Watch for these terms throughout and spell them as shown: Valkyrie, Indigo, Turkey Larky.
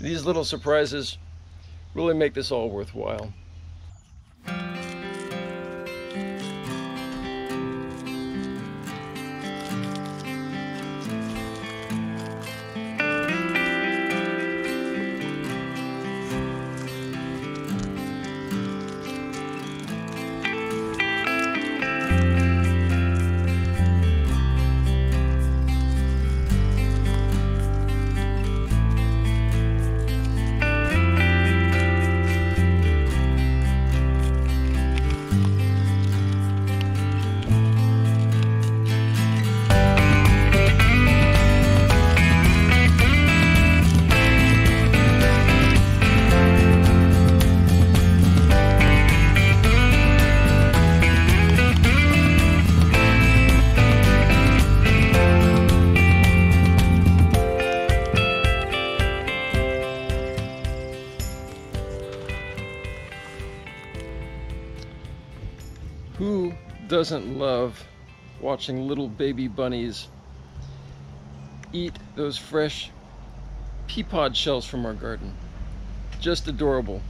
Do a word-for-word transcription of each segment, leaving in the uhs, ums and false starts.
These little surprises really make this all worthwhile. Who doesn't love watching little baby bunnies eat those fresh pea pod shells from our garden? Just adorable.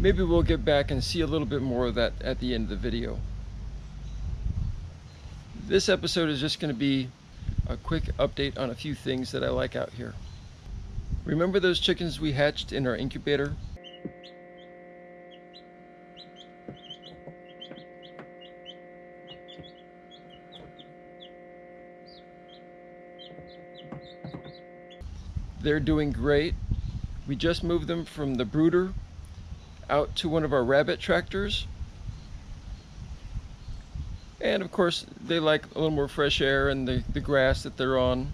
Maybe we'll get back and see a little bit more of that at the end of the video. This episode is just going to be a quick update on a few things that I like out here. Remember those chickens we hatched in our incubator? They're doing great. We just moved them from the brooder out to one of our rabbit tractors. And of course, they like a little more fresh air and the, the grass that they're on.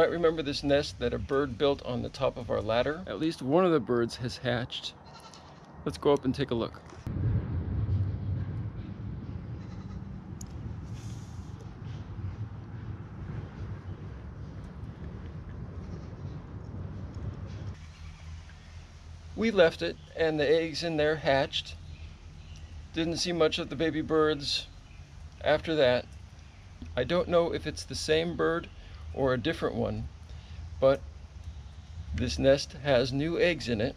might remember this nest that a bird built on the top of our ladder. At least one of the birds has hatched. Let's go up and take a look. We left it and the eggs in there hatched. Didn't see much of the baby birds after that. I don't know if it's the same bird or a different one, but this nest has new eggs in it.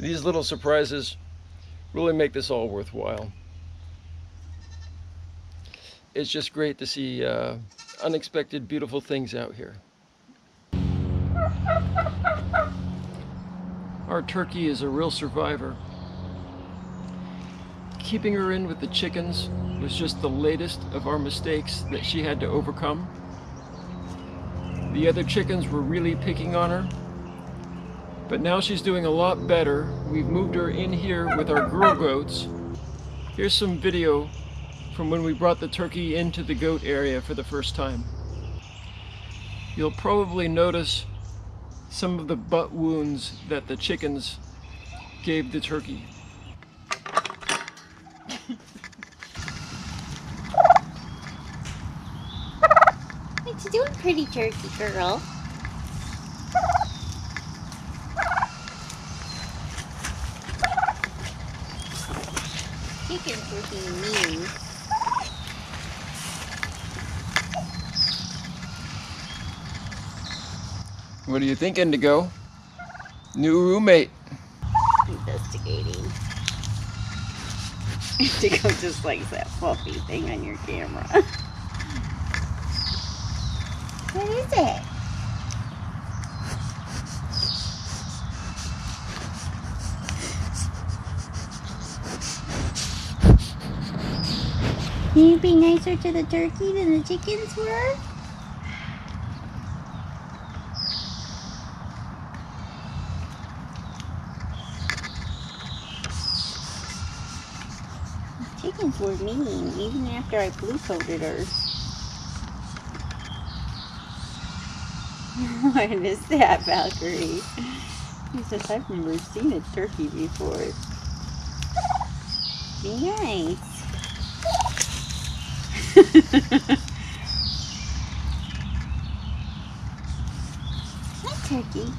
These little surprises really make this all worthwhile. It's just great to see uh, unexpected, beautiful things out here. Our turkey is a real survivor. Keeping her in with the chickens was just the latest of our mistakes that she had to overcome. The other chickens were really picking on her, but now she's doing a lot better. We've moved her in here with our girl goats. Here's some video from when we brought the turkey into the goat area for the first time. You'll probably notice some of the butt wounds that the chickens gave the turkey. What you doing, pretty turkey girl? Chicken turkey mean. What do you think, Indigo? New roommate. Investigating. Indigo just likes that fluffy thing on your camera. What is it? Can you be nicer to the turkey than the chickens were? Chickens were mean, even after I blue-coated her. What is that, Valkyrie? He says, I've never seen a turkey before. Be nice. Hi, turkey.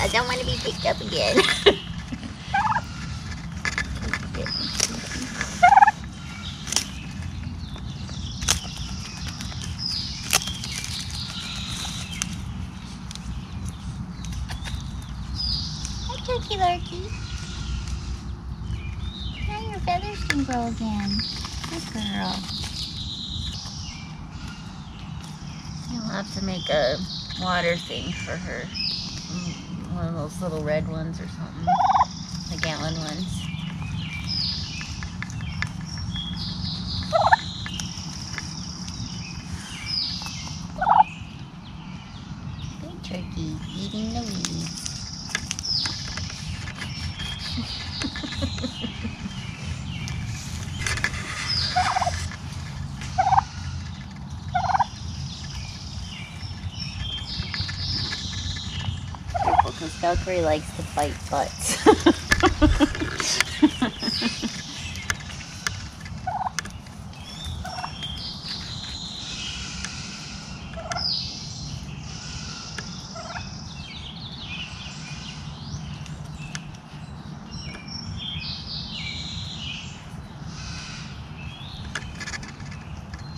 I don't want to be picked up again. Turkey Larky. Now your feathers can grow again. Good girl. You'll have to make a water thing for her. One of those little red ones or something. The gallon ones. Good turkey eating the weeds. Because Valkyrie likes to fight butts.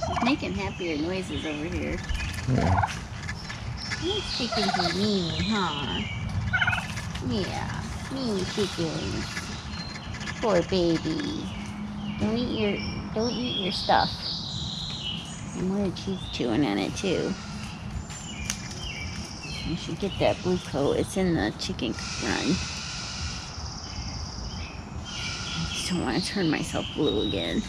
She's making happier noises over here. Yeah. These chickens are mean, huh? Yeah, mean chickens. Poor baby. Don't eat your don't eat your stuff. And what did she's chewing on it too? You should get that blue coat. It's in the chicken run. I just don't want to turn myself blue again.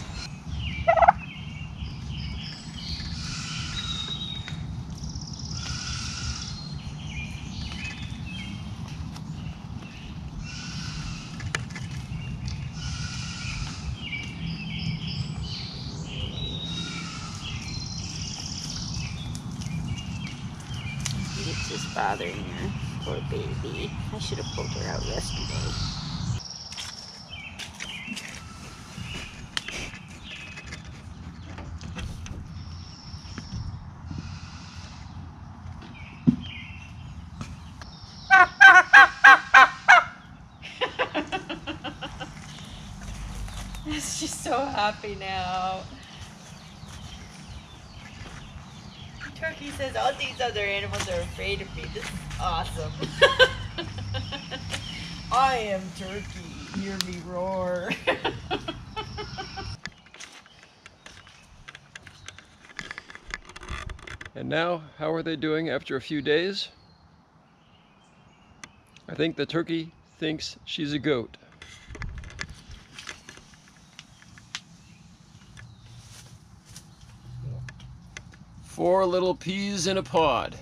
this is bothering her. Poor baby. I should have pulled her out yesterday. She's so happy now. Turkey says all these other animals are afraid of me. This is awesome. I am Turkey. Hear me roar. And now, how are they doing after a few days? I think the turkey thinks she's a goat. Four little peas in a pod.